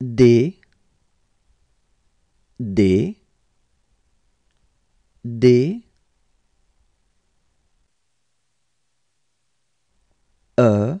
D E F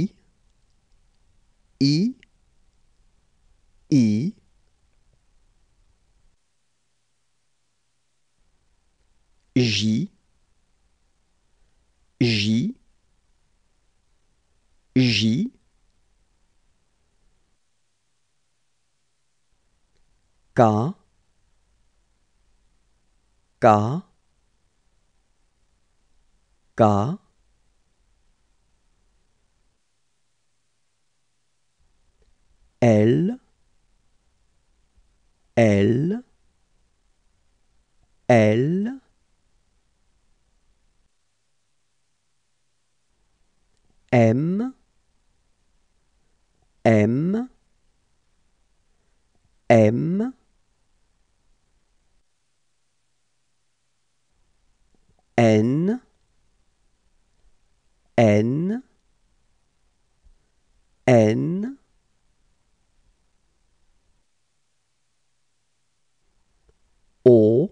K L M N O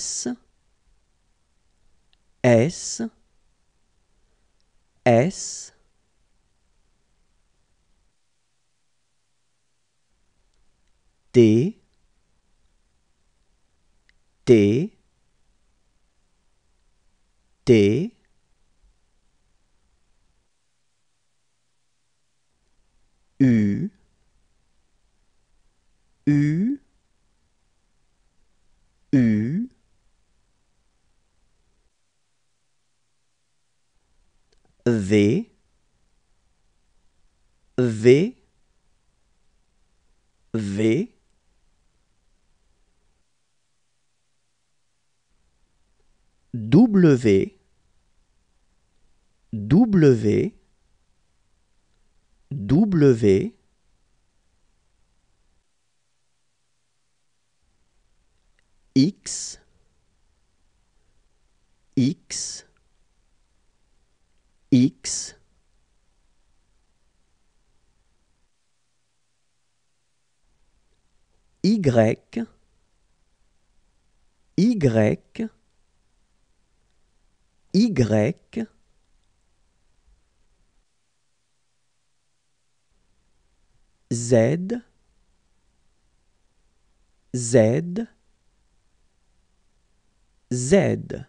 S T U V W X Y Z